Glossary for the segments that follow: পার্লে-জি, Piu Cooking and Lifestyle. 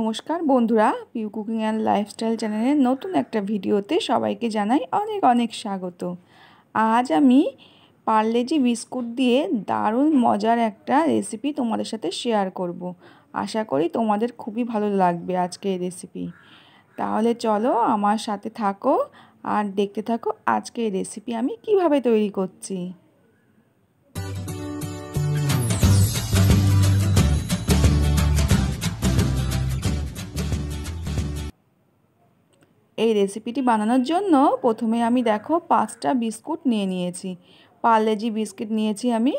নমস্কার বন্ধুরা, Piu cooking and lifestyle চ্যানেলের নতুন একটা ভিডিওতে সবাইকে জানাই অনেক অনেক স্বাগত। আজ আমি পার্লে-জি বিস্কুট দিয়ে দারুণ মজার একটা রেসিপি তোমাদের সাথে শেয়ার করব। আশা করি তোমাদের খুবই ভালো লাগবে আজকে এই রেসিপি। তাহলে চলো আমার সাথে থাকো আর দেখতে থাকো আজকে এই রেসিপি আমি কিভাবে তৈরি করছি। এই রেসিপিটি বানানোর জন্য প্রথমে আমি দেখো 5টা বিস্কুট নিয়ে নিয়েছি, পার্লে-জি বিস্কুট নিয়েছি আমি।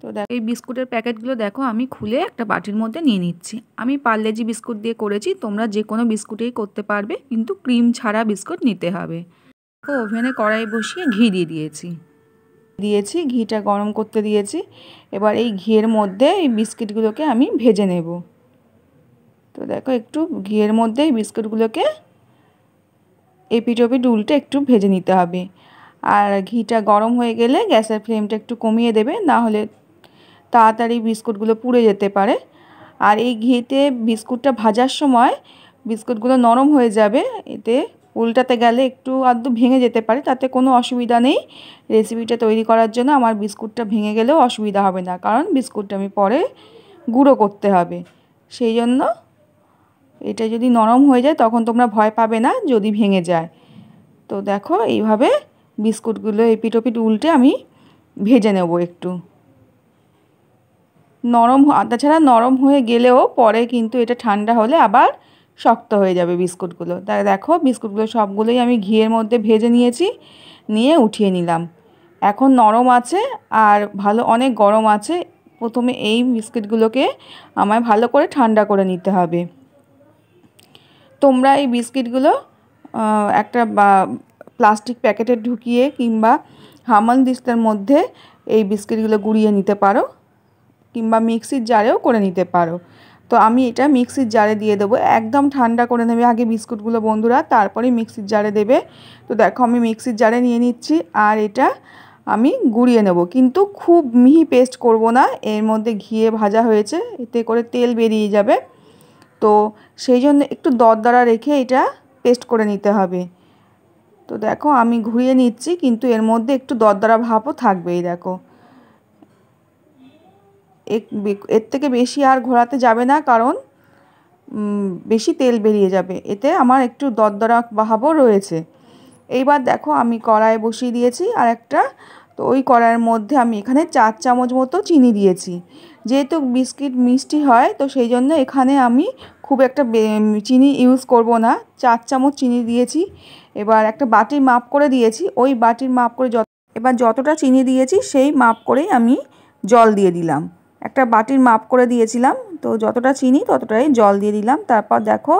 তো দেখো এই বিস্কুটের প্যাকেটগুলো দেখো আমি খুলে একটা বাটির মধ্যে নিয়ে নিচ্ছি। আমি পার্লে-জি বিস্কুট দিয়ে করেছি, তোমরা যে কোনো বিস্কুটেই করতে পারবে, কিন্তু ক্রিম ছাড়া বিস্কুট নিতে হবে। তো ওভেনে কড়াই বসিয়ে ঘি দিয়ে দিয়েছি, ঘিটা গরম করতে দিয়েছি। এবার এই ঘিয়ের মধ্যে এই বিস্কুটগুলোকে আমি ভেজে নেব। তো দেখো একটু ঘিয়ের মধ্যে এই বিস্কুটগুলোকে এপিটোপি ডুলটা একটু ভেজে নিতে হবে। আর ঘিটা গরম হয়ে গেলে গ্যাসের ফ্লেমটা একটু কমিয়ে দেবে, না হলে তাড়াতাড়ি বিস্কুটগুলো পুড়ে যেতে পারে। আর এই ঘিতে বিস্কুটটা ভাজার সময় বিস্কুটগুলো নরম হয়ে যাবে, এতে উল্টাতে গেলে একটু আধটু ভেঙে যেতে পারে, তাতে কোনো অসুবিধা নেই। রেসিপিটা তৈরি করার জন্য আমার বিস্কুটটা ভেঙে গেলেও অসুবিধা হবে না, কারণ বিস্কুটটা আমি পরে গুঁড়ো করতে হবে। সেই জন্য এটা যদি নরম হয়ে যায় তখন তোমরা ভয় পাবে না যদি ভেঙে যায়। তো দেখো এইভাবে বিস্কুটগুলো এপিট-ওপিট উল্টে আমি ভেজে নেব একটু। নরম আদা ছাড়া নরম হয়ে গেলেও পরে কিন্তু এটা ঠান্ডা হলে আবার শক্ত হয়ে যাবে বিস্কুটগুলো। তাই দেখো বিস্কুটগুলো সবগুলোই আমি ঘিয়ের মধ্যে ভেজে নিয়েছি, নিয়ে উঠিয়ে নিলাম। এখন নরম আছে আর ভালো অনেক গরম আছে। প্রথমে এই বিস্কুটগুলোকে আমায় ভালো করে ঠান্ডা করে নিতে হবে। তোমরা এই বিস্কিটগুলো একটা প্লাস্টিক প্যাকেটে ঢুকিয়ে কিংবা হামাল দিস্তার মধ্যে এই বিস্কিটগুলো গুঁড়িয়ে নিতে পারো, কিংবা মিক্সির জারেও করে নিতে পারো। তো আমি এটা মিক্সির জারে দিয়ে দেবো। একদম ঠান্ডা করে নেবে আগে বিস্কুটগুলো বন্ধুরা, তারপরে মিক্সির জারে দেবে। তো দেখো আমি মিক্সির জারে নিয়ে নিচ্ছি, আর এটা আমি গুঁড়িয়ে নেব, কিন্তু খুব মিহি পেস্ট করব না। এর মধ্যে ঘিয়ে ভাজা হয়েছে, এতে করে তেল বেরিয়ে যাবে। তো সেই জন্য একটু দরদরা রেখে এটা পেস্ট করে নিতে হবে। তো দেখো আমি ঘুরিয়ে নিচ্ছি, কিন্তু এর মধ্যে একটু দরদরা ভাবও থাকবেই। দেখো এর থেকে বেশি আর ঘোরাতে যাবে না, কারণ বেশি তেল বেরিয়ে যাবে, এতে আমার একটু দরদরা ভাবও রয়েছে। এইবার দেখো আমি কড়াই বসিয়ে দিয়েছি আর একটা, তো ওই কড়াইয়ের মধ্যে আমি এখানে 4 চামচ মতো চিনি দিয়েছি। যেহেতু বিস্কিট মিষ্টি হয়, তো সেই জন্য এখানে আমি খুব একটা চিনি ইউজ করব না, 4 চামচ চিনি দিয়েছি। এবার একটা বাটির মাপ করে দিয়েছি, ওই বাটির মাপ করে এবার যতটা চিনি দিয়েছি সেই মাপ করেই আমি জল দিয়ে দিলাম। একটা বাটির মাপ করে দিয়েছিলাম, তো যতটা চিনি ততটাই জল দিয়ে দিলাম। তারপর দেখো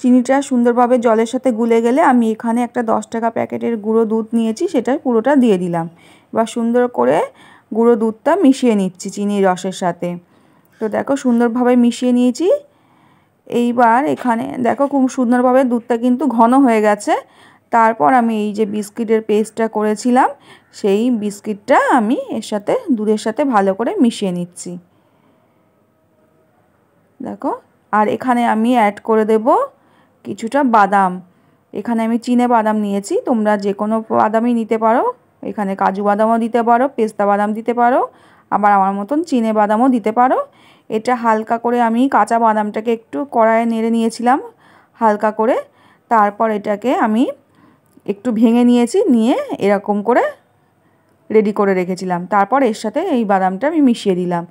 চিনিটা সুন্দরভাবে জলের সাথে গুলে গেলে আমি এখানে একটা 10 টাকা প্যাকেটের গুঁড়ো দুধ নিয়েছি, সেটা পুরোটা দিয়ে দিলাম। এবার সুন্দর করে গুঁড়ো দুধটা মিশিয়ে নিচ্ছি চিনির রসের সাথে। তো দেখো সুন্দরভাবে মিশিয়ে নিয়েছি। এইবার এখানে দেখো খুব সুন্দরভাবে দুধটা কিন্তু ঘন হয়ে গেছে। তারপর আমি এই যে বিস্কিটের পেস্টটা করেছিলাম, সেই বিস্কিটটা আমি এর সাথে দুধের সাথে ভালো করে মিশিয়ে নিচ্ছি। দেখো আর এখানে আমি অ্যাড করে দেব কিছুটা বাদাম। এখানে আমি চীনা বাদাম নিয়েছি, তোমরা যে কোনো বাদামই নিতে পারো। এখানে কাজু বাদামও দিতে পারো, পেস্তা বাদাম দিতে পারো, আবার আমার মতন চীনা বাদামও দিতে পারো। এটা হালকা করে আমি কাঁচা বাদামটাকে একটু কড়াইয়ে নেড়ে নিয়েছিলাম হালকা করে। তারপর এটাকে আমি একটু ভেঙে নিয়েছি, নিয়ে এরকম করে রেডি করে রেখেছিলাম। তারপর এর সাথে এই বাদামটা আমি মিশিয়ে দিলাম।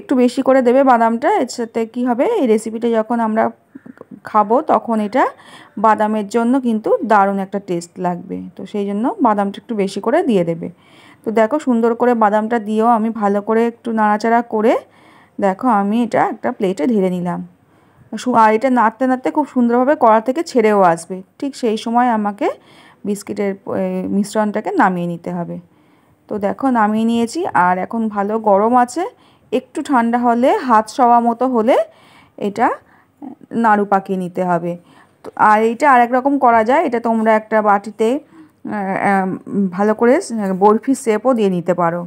একটু বেশি করে দেবে বাদামটা, এর সাথে কী হবে, এই রেসিপিটা যখন আমরা খাবো তখন এটা বাদামের জন্য কিন্তু দারুণ একটা টেস্ট লাগবে। তো সেই জন্য বাদামটা একটু বেশি করে দিয়ে দেবে। তো দেখো সুন্দর করে বাদামটা দিয়েও আমি ভালো করে একটু নাড়াচাড়া করে দেখো আমি এটা একটা প্লেটে ঢেলে নিলাম। আর এটা নাড়তে নাড়তে খুব সুন্দরভাবে কড়া থেকে ছেড়েও আসবে। ঠিক সেই সময় আমাকে বিস্কিটের মিশ্রণটাকে নামিয়ে নিতে হবে। তো দেখো নামিয়ে নিয়েছি। আর এখন ভালো গরম আছে, একটু ঠান্ডা হলে হাত সওয়া মতো হলে এটা নাড়ু পাকিয়ে নিতে হবে। আর এটা আরেক রকম করা যায়, এটা তোমরা একটা বাটিতে ভালো করে বরফি শেপও দিয়ে নিতে পারো।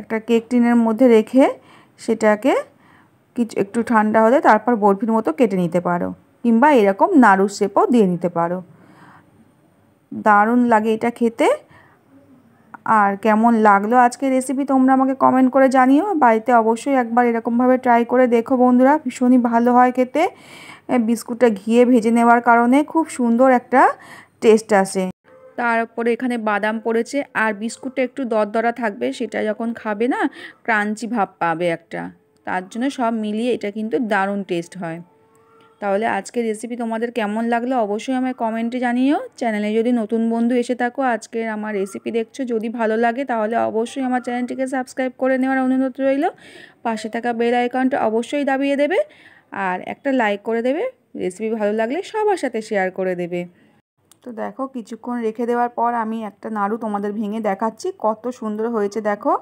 একটা কেক টিনের মধ্যে রেখে সেটাকে কিছু একটু ঠান্ডা হলে তারপর বরফির মতো কেটে নিতে পারো, কিংবা এরকম নাড়ুর শেপও দিয়ে নিতে পারো। দারুণ লাগে এটা খেতে। আর কেমন লাগলো আজকের রেসিপি তোমরা আমাকে কমেন্ট করে জানিও। বাড়িতে অবশ্যই একবার এরকমভাবে ট্রাই করে দেখো বন্ধুরা, ভীষণই ভালো হয় খেতে। বিস্কুটটা ঘিয়ে ভেজে নেওয়ার কারণে খুব সুন্দর একটা টেস্ট আসে। তার উপরে এখানে বাদাম পড়েছে, আর বিস্কুটটা একটু দরদরা থাকবে, সেটা যখন খাবে না ক্রাঞ্চি ভাব পাবে একটা, তার জন্য সব মিলিয়ে এটা কিন্তু দারুণ টেস্ট হয়। তাহলে আজকের রেসিপি তোমাদের কেমন লাগলো অবশ্যই আমায় কমেন্টে জানিও। চ্যানেলে যদি নতুন বন্ধু এসে থাকো, আজকের আমার রেসিপি দেখছো, যদি ভালো লাগে তাহলে অবশ্যই আমার চ্যানেলটিকে সাবস্ক্রাইব করে নেওয়ার অনুরোধ রইল। পাশে থাকা বেল আইকনটা অবশ্যই দাবিয়ে দেবে আর একটা লাইক করে দেবে। রেসিপি ভালো লাগলে সবার সাথে শেয়ার করে দেবে। তো দেখো কিছুক্ষণ রেখে দেওয়ার পর আমি একটা নাড়ু তোমাদের ভেঙে দেখাচ্ছি, কত সুন্দর হয়েছে দেখো।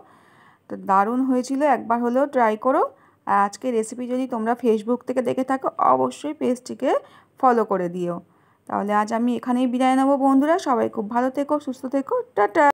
তো দারুণ হয়েছিল, একবার হলেও ট্রাই করো। আর আজকে রেসিপি যদি তোমরা ফেসবুক থেকে দেখে থাকো অবশ্যই পেজটিকে ফলো করে দিও। তাহলে আজ আমি এখানেই বিদায় নেবো বন্ধুরা, সবাই খুব ভালো থেকো, সুস্থ থেকো, টাটা।